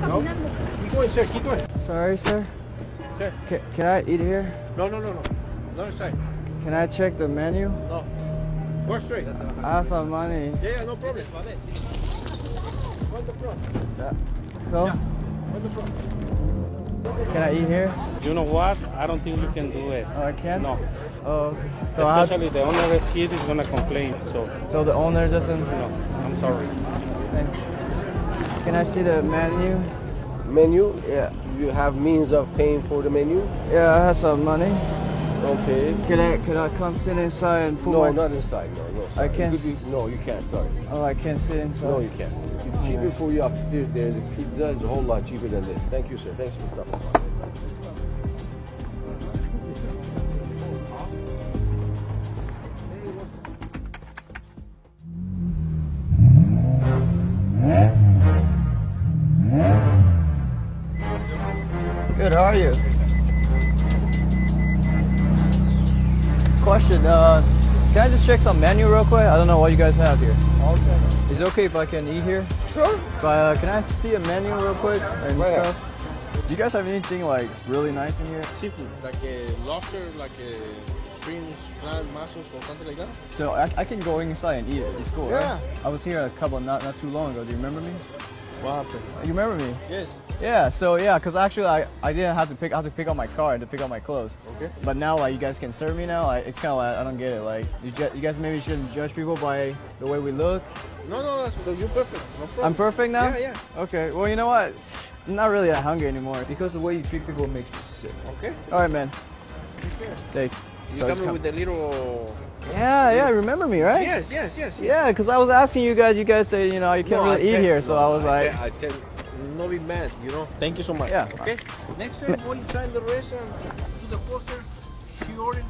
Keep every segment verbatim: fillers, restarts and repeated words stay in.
No. Keep going, sir. Keep going. Sorry, sir. Sir. Can, can I eat here? No, no, no, no. Another side. Can I check the menu? No. Go straight. I have some money. Yeah, yeah, no problem. On the front. Yeah. No? Yeah. On the front. Can I eat here? You know what? I don't think you can do it. Oh, I can't? No. Oh, so especially I'll... the owner's kid is going to complain. So So the owner doesn't? No, I'm sorry. Can I see the menu? Menu? Yeah. You have means of paying for the menu? Yeah, I have some money. Okay. Can I can I come sit inside and food? No, my... not inside. No, no. Sorry. I can't. You be... No, you can't. Sorry. Oh, I can't sit inside. No, you can't. It's cheaper okay. for you upstairs. There's a pizza. It's a whole lot cheaper than this. Thank you, sir. Thanks for coming. Good. How are you? Question, uh, can I just check some menu real quick? I don't know what you guys have here. Okay. Is it okay if I can eat here? Sure. But uh, can I see a menu real quick and Where? stuff? Do you guys have anything like really nice in here? Seafood, like a lobster, like a shrimp, flan, mussels, or something like that. So I, I can go inside and eat it. It's cool, yeah. right? I was here a couple not not too long ago. Do you remember me? What happened? You remember me? Yes. Yeah. So yeah, cause actually I, I didn't have to pick I had to pick up my car and to pick up my clothes. Okay. But now like you guys can serve me now. Like, it's kind of like I don't get it. Like you ju you guys maybe shouldn't judge people by the way we look. No, no, that's you're perfect. I'm perfect. I'm perfect now. Yeah, yeah. Okay. Well, you know what? I'm not really that hungry anymore because the way you treat people makes me sick. Okay. All right, man. Okay. Thank you. You so come with the little. Yeah, yeah, remember me, right? Yes, yes, yes. yes. Yeah, because I was asking you guys, you guys said, you know, you can't no, really eat here, no, so I was I like... Tell, I tell you, no be mad, you know? Thank you so much. Yeah. Okay, next time go inside the restaurant, to the poster, she ordered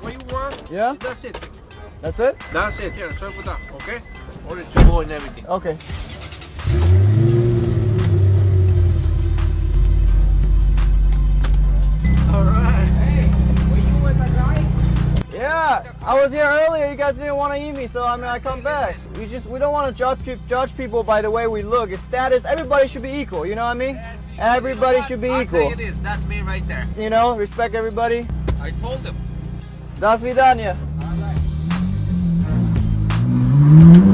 what you want, yeah? that's it. That's it? That's it, yeah, sorry for that, okay? Order to go and everything. Okay. All right. Hey, were you with the guy? Yeah, I was here earlier. You guys didn't want to eat me, so I mean, I come back. We just we don't want to judge judge people by the way we look. It's status. Everybody should be equal. You know what I mean? Everybody should be equal. I'll tell you this. That's me right there. You know, respect everybody. I told them. Das vidania. All right.